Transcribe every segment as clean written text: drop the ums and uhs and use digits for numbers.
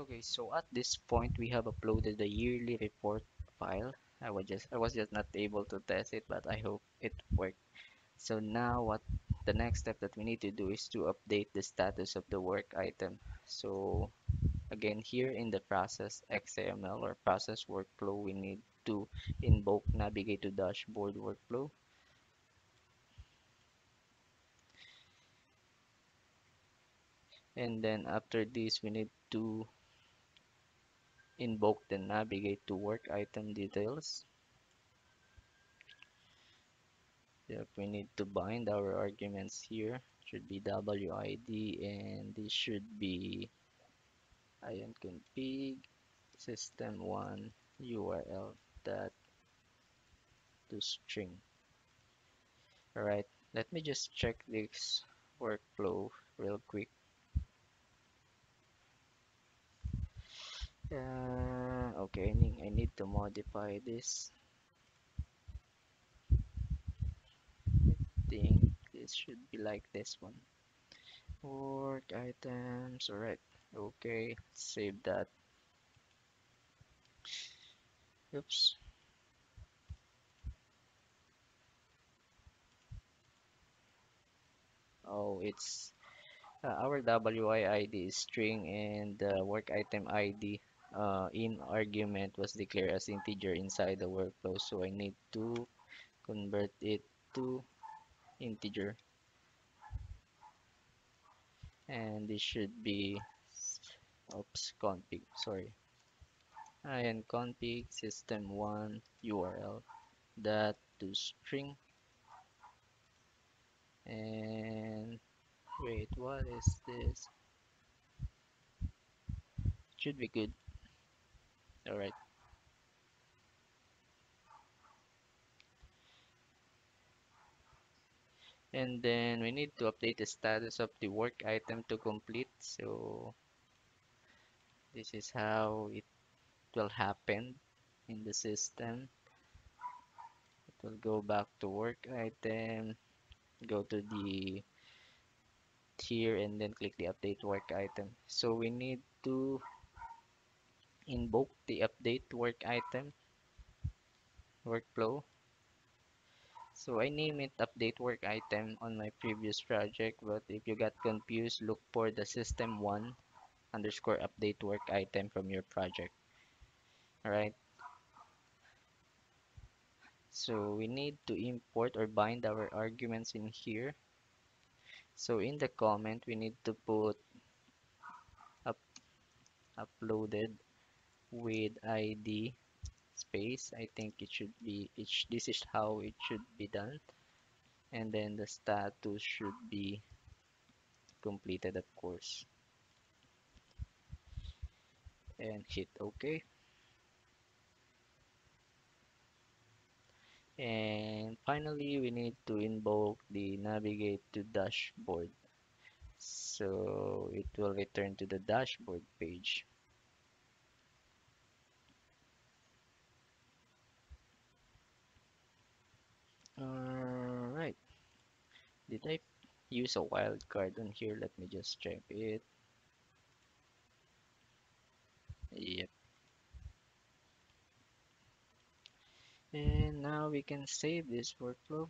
Okay, so at this point we have uploaded the yearly report file. I was just not able to test it, but I hope it worked. So now what the next step that we need to do is to update the status of the work item. So again, here in the process XML or process workflow, we need to invoke navigate to dashboard workflow. And then after this, we need to invoke the navigate to work item details. Yep, we need to bind our arguments here. It should be WID, and this should be IonConfig system1 URL that to string. All right, let me just check this workflow real quick. Okay, I need to modify this. I think this should be like this one. Work items, alright. Okay, save that. Oops. Oh, it's our WID is string, and the work item ID in argument was declared as integer inside the workflow, so I need to convert it to integer, and this should be config, sorry, and config system1 URL that to string. And wait, what is this? Should be good. All right. And then we need to update the status of the work item to complete. So this is how it will happen in the system. It will go back to work item, go to the here, and then click the update work item. So we need to invoke the update work item workflow. So I name it update work item on my previous project, but if you got confused, look for the system1_update work item from your project. All right, so we need to import or bind our arguments in here. So in the comment, we need to put uploaded with ID space. I think it should be, this is how it should be done. And then the status should be completed, of course. And hit OK. And finally, we need to invoke the navigate to dashboard. So it will return to the dashboard page. Alright, did I use a wildcard on here? Let me just check it. Yep. And now we can save this workflow.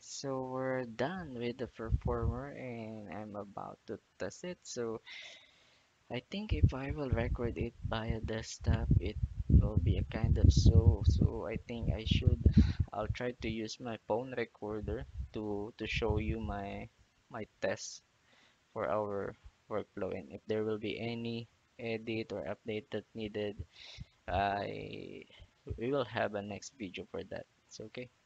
So we're done with the performer, and I'm about to test it. So I think if I will record it via desktop, it will be a kind of so I think I'll try to use my phone recorder to show you my test for our workflow, and if there will be any edit or update that needed, we will have a next video for that. It's okay.